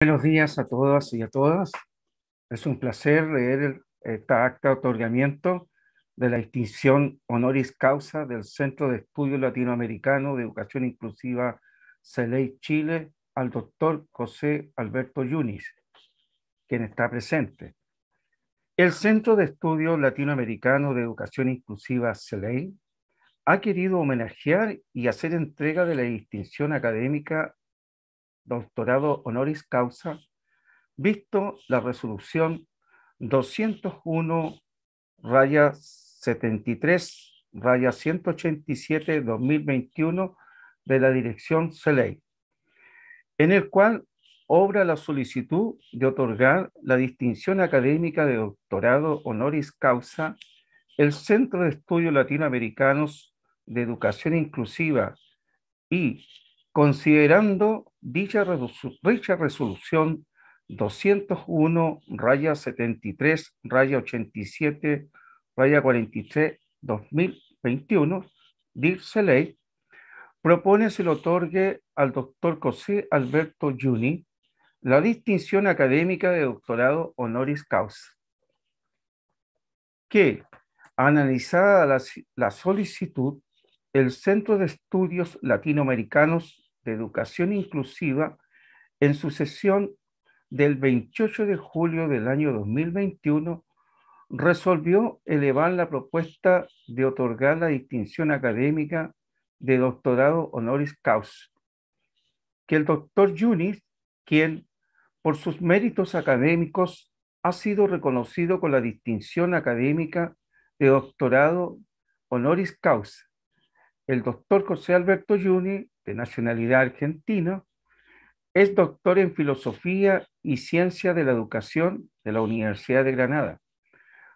Buenos días a todas y a todas. Es un placer leer esta acta de otorgamiento de la distinción honoris causa del Centro de Estudios Latinoamericanos de Educación Inclusiva CELEI Chile al doctor José Alberto Yuni, quien está presente. El Centro de Estudios Latinoamericanos de Educación Inclusiva CELEI ha querido homenajear y hacer entrega de la distinción académica Doctorado Honoris Causa, visto la resolución 201-73-187-2021 de la dirección CELEI, en el cual obra la solicitud de otorgar la distinción académica de Doctorado Honoris Causa el Centro de Estudios Latinoamericanos de Educación Inclusiva y considerando dicha resolución 201-73-87-43-2021, DIR-CELEI, propone se le otorgue al doctor José Alberto Yuni la distinción académica de doctorado honoris causa, que, analizada la solicitud, el Centro de Estudios Latinoamericanos de Educación Inclusiva, en su sesión del 28 de julio del año 2021, resolvió elevar la propuesta de otorgar la distinción académica de doctorado honoris causa, que el doctor Yuni, quien por sus méritos académicos ha sido reconocido con la distinción académica de doctorado honoris causa, el doctor José Alberto Yuni, de nacionalidad argentina, es doctor en Filosofía y Ciencia de la Educación de la Universidad de Granada,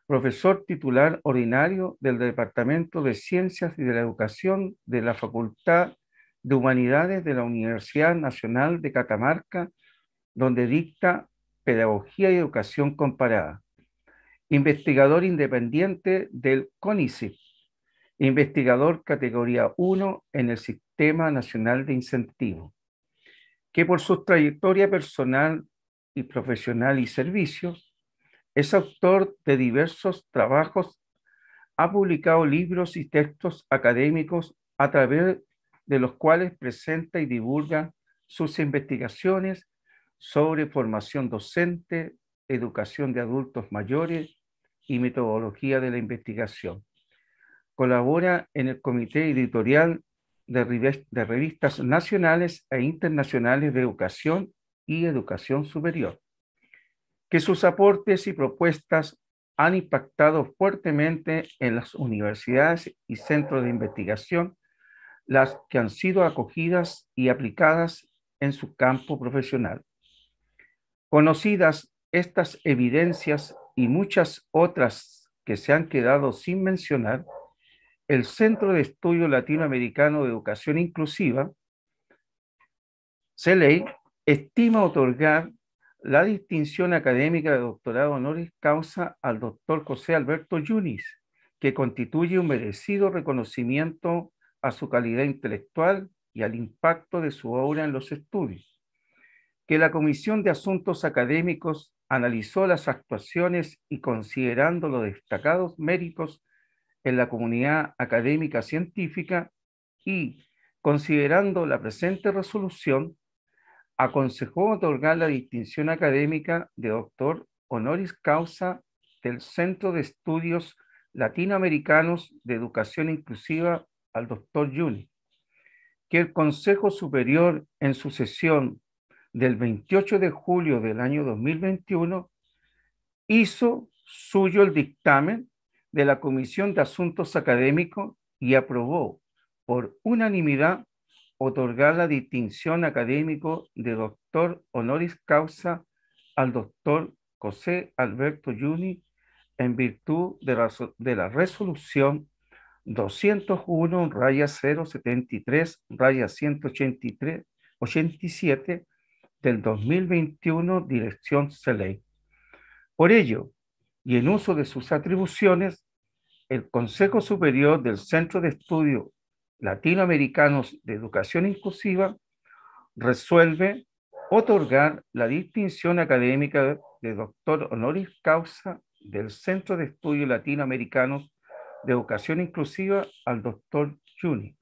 profesor titular ordinario del Departamento de Ciencias y de la Educación de la Facultad de Humanidades de la Universidad Nacional de Catamarca, donde dicta Pedagogía y Educación Comparada, investigador independiente del CONICET, investigador categoría 1 en el Sistema Nacional de Incentivos, que por su trayectoria personal y profesional y servicios, es autor de diversos trabajos, ha publicado libros y textos académicos a través de los cuales presenta y divulga sus investigaciones sobre formación docente, educación de adultos mayores y metodología de la investigación. Colabora en el Comité Editorial de Revistas Nacionales e Internacionales de Educación y Educación Superior, que sus aportes y propuestas han impactado fuertemente en las universidades y centros de investigación, las que han sido acogidas y aplicadas en su campo profesional. Conocidas estas evidencias y muchas otras que se han quedado sin mencionar, el Centro de Estudios Latinoamericano de Educación Inclusiva, CELEI, estima otorgar la distinción académica de doctorado honoris causa al doctor José Alberto Yuni, que constituye un merecido reconocimiento a su calidad intelectual y al impacto de su obra en los estudios, que la Comisión de Asuntos Académicos analizó las actuaciones y considerando los destacados méritos en la comunidad académica científica y, considerando la presente resolución, aconsejó otorgar la distinción académica de doctor honoris causa del Centro de Estudios Latinoamericanos de Educación Inclusiva al doctor Yuni, que el Consejo Superior en su sesión del 28 de julio del año 2021 hizo suyo el dictamen de la Comisión de Asuntos Académicos y aprobó por unanimidad otorgar la distinción académico de doctor honoris causa al doctor José Alberto Yuni en virtud de la resolución 201-073-187 del 2021 dirección CELEI. Por ello, y en uso de sus atribuciones, el Consejo Superior del Centro de Estudios Latinoamericanos de Educación Inclusiva resuelve otorgar la distinción académica de doctor honoris causa del Centro de Estudios Latinoamericanos de Educación Inclusiva al doctor Yuni,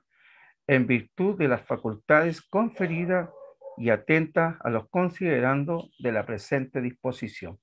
en virtud de las facultades conferidas y atentas a los considerando de la presente disposición.